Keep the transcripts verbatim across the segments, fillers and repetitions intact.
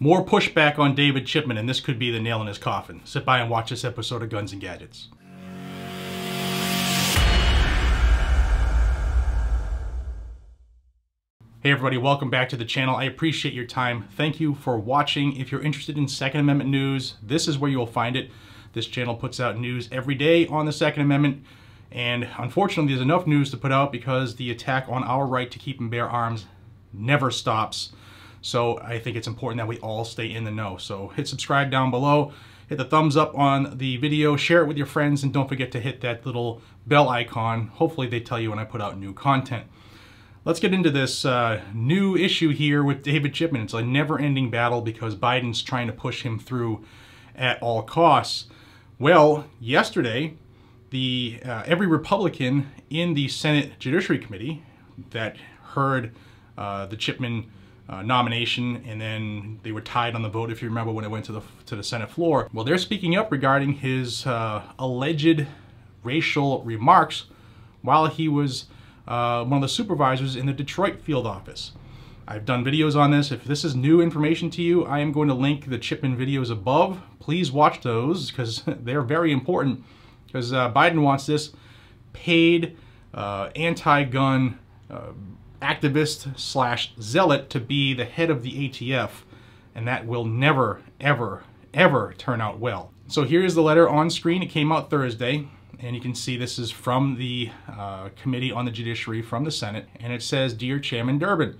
More pushback on David Chipman, and this could be the nail in his coffin. Sit by and watch this episode of Guns and Gadgets. Hey everybody, welcome back to the channel. I appreciate your time. Thank you for watching. If you're interested in Second Amendment news, this is where you'll find it. This channel puts out news every day on the Second Amendment, and unfortunately there's enough news to put out because the attack on our right to keep and bear arms never stops. So I think it's important that we all stay in the know. So hit subscribe down below, hit the thumbs up on the video, share it with your friends, and don't forget to hit that little bell icon. Hopefully they tell you when I put out new content. Let's get into this uh, new issue here with David Chipman. It's a never-ending battle because Biden's trying to push him through at all costs. Well, yesterday, the uh, every Republican in the Senate Judiciary Committee that heard uh, the Chipman uh, nomination, and then they were tied on the vote, if you remember, when it went to the to the Senate floor. Well, they're speaking up regarding his uh, alleged racial remarks while he was Uh, one of the supervisors in the Detroit field office. I've done videos on this. If this is new information to you, I am going to link the Chipman videos above. Please watch those because they're very important, because uh, Biden wants this paid uh, anti-gun uh, activist slash zealot to be the head of the A T F, and that will never, ever, ever turn out well. So here's the letter on screen. It came out Thursday. And you can see this is from the uh, Committee on the Judiciary from the Senate. And it says, "Dear Chairman Durbin,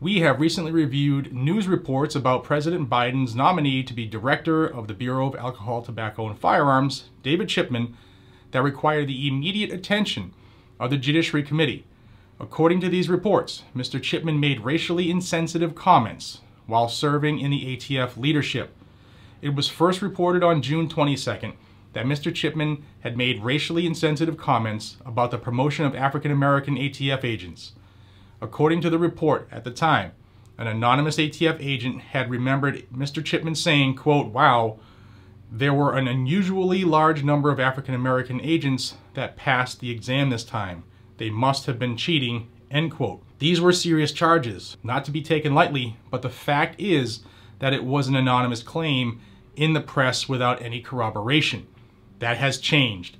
we have recently reviewed news reports about President Biden's nominee to be Director of the Bureau of Alcohol, Tobacco, and Firearms, David Chipman, that require the immediate attention of the Judiciary Committee. According to these reports, Mister Chipman made racially insensitive comments while serving in the A T F leadership. It was first reported on June twenty-second that Mister Chipman had made racially insensitive comments about the promotion of African-American A T F agents. According to the report at the time, an anonymous A T F agent had remembered Mister Chipman saying, quote, wow, there were an unusually large number of African-American agents that passed the exam this time. They must have been cheating, end quote. These were serious charges, not to be taken lightly, but the fact is that it was an anonymous claim in the press without any corroboration. That has changed.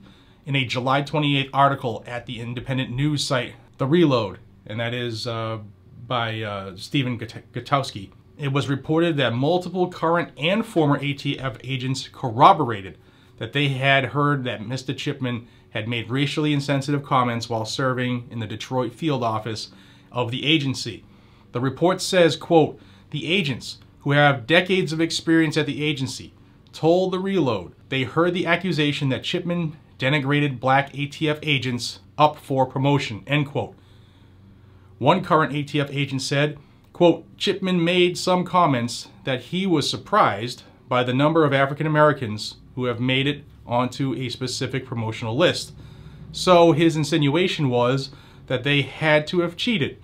In a July twenty-eighth article at the independent news site, The Reload, and that is uh, by uh, Stephen Gutowski, it was reported that multiple current and former A T F agents corroborated that they had heard that Mister Chipman had made racially insensitive comments while serving in the Detroit field office of the agency. The report says, quote, the agents, who have decades of experience at the agency, told The Reload they heard the accusation that Chipman denigrated black A T F agents up for promotion, end quote. One current A T F agent said, quote, Chipman made some comments that he was surprised by the number of African Americans who have made it onto a specific promotional list. So his insinuation was that they had to have cheated,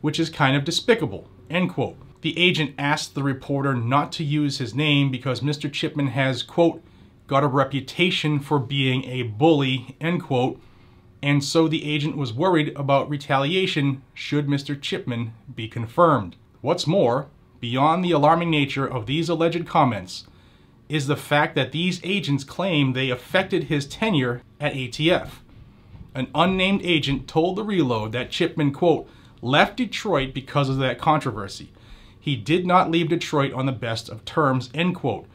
which is kind of despicable, end quote. The agent asked the reporter not to use his name because Mister Chipman has, quote, got a reputation for being a bully, end quote, and so the agent was worried about retaliation should Mister Chipman be confirmed. What's more, beyond the alarming nature of these alleged comments, is the fact that these agents claim they affected his tenure at A T F. An unnamed agent told The Reload that Chipman, quote, left Detroit because of that controversy. He did not leave Detroit on the best of terms, end quote.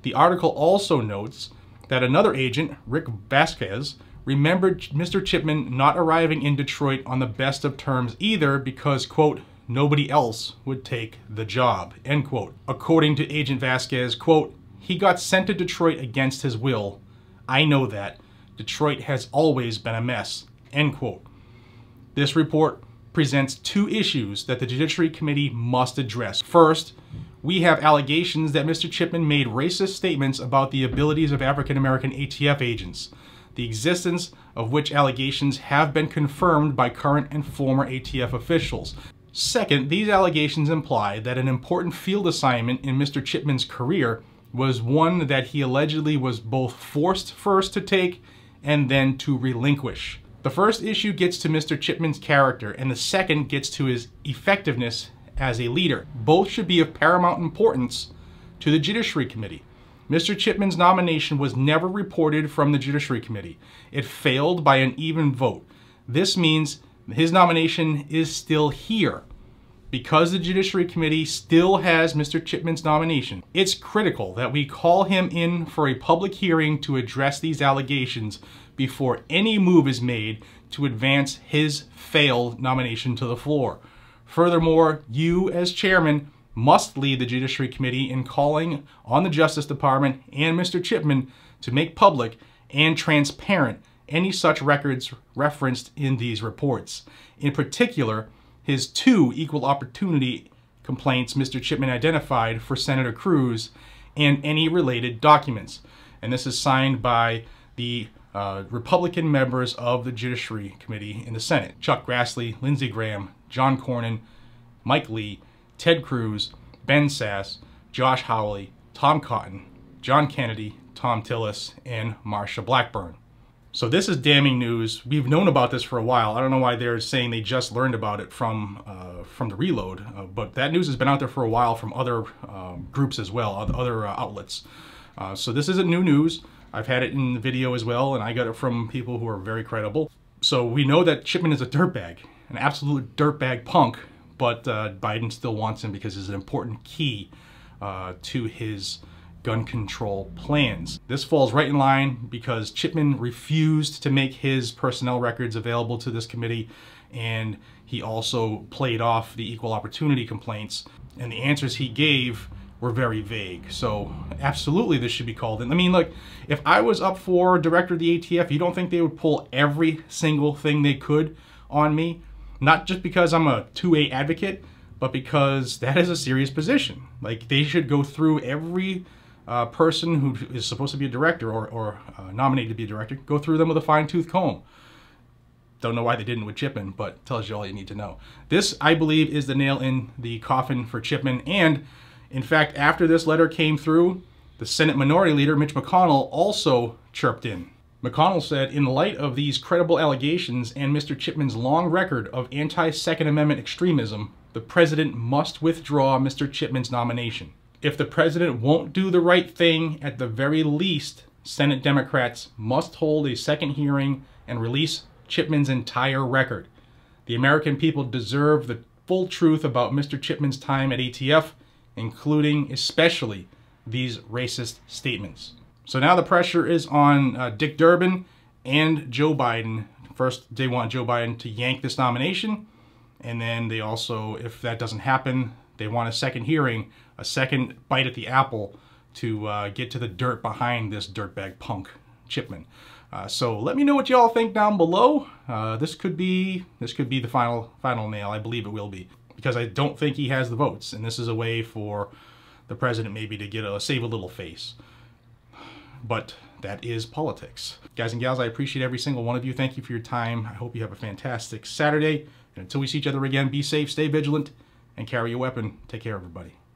The article also notes that another agent, Rick Vasquez, remembered Mister Chipman not arriving in Detroit on the best of terms either because, quote, nobody else would take the job, end quote. According to Agent Vasquez, quote, he got sent to Detroit against his will. I know that. Detroit has always been a mess, end quote. This report presents two issues that the Judiciary Committee must address. First, we have allegations that Mister Chipman made racist statements about the abilities of African American A T F agents, the existence of which allegations have been confirmed by current and former A T F officials. Second, these allegations imply that an important field assignment in Mister Chipman's career was one that he allegedly was both forced first to take and then to relinquish. The first issue gets to Mister Chipman's character, and the second gets to his effectiveness as a leader. Both should be of paramount importance to the Judiciary Committee. Mister Chipman's nomination was never reported from the Judiciary Committee. It failed by an even vote. This means his nomination is still here because the Judiciary Committee still has Mister Chipman's nomination. It's critical that we call him in for a public hearing to address these allegations before any move is made to advance his failed nomination to the floor. Furthermore, you as chairman must lead the Judiciary Committee in calling on the Justice Department and Mister Chipman to make public and transparent any such records referenced in these reports. In particular, his two equal opportunity complaints Mister Chipman identified for Senator Cruz and any related documents. And this is signed by the uh, Republican members of the Judiciary Committee in the Senate. Chuck Grassley, Lindsey Graham, John Cornyn, Mike Lee, Ted Cruz, Ben Sasse, Josh Hawley, Tom Cotton, John Kennedy, Tom Tillis, and Marsha Blackburn. So this is damning news. We've known about this for a while. I don't know why they're saying they just learned about it from uh, from The Reload, uh, but that news has been out there for a while from other um, groups as well, other uh, outlets. Uh, so this isn't new news. I've had it in the video as well, and I got it from people who are very credible. So we know that Chipman is a dirtbag, an absolute dirtbag punk, but uh, Biden still wants him because it's an important key uh, to his gun control plans. This falls right in line because Chipman refused to make his personnel records available to this committee, and he also played off the equal opportunity complaints, and the answers he gave were very vague. So absolutely this should be called in. I mean, look, if I was up for director of the A T F, you don't think they would pull every single thing they could on me? Not just because I'm a two A advocate, but because that is a serious position. Like, they should go through every Uh, person who is supposed to be a director or, or uh, nominated to be a director, go through them with a fine-tooth comb. Don't know why they didn't with Chipman, but tells you all you need to know. This, I believe, is the nail in the coffin for Chipman. And in fact, after this letter came through, the Senate Minority Leader, Mitch McConnell, also chirped in. McConnell said, in light of these credible allegations and Mister Chipman's long record of anti-Second Amendment extremism, the president must withdraw Mister Chipman's nomination. If the president won't do the right thing, at the very least, Senate Democrats must hold a second hearing and release Chipman's entire record. The American people deserve the full truth about Mister Chipman's time at A T F, including especially these racist statements. So now the pressure is on uh, Dick Durbin and Joe Biden. First, they want Joe Biden to yank this nomination, and then they also, if that doesn't happen, they want a second hearing, a second bite at the apple to uh, get to the dirt behind this dirtbag punk, Chipman. Uh, so let me know what y'all think down below. Uh, this could be this could be the final final nail. I believe it will be, because I don't think he has the votes, and this is a way for the president maybe to get a save a little face. But that is politics. Guys and gals, I appreciate every single one of you. Thank you for your time. I hope you have a fantastic Saturday. And until we see each other again, be safe, stay vigilant, and carry your weapon. Take care, everybody.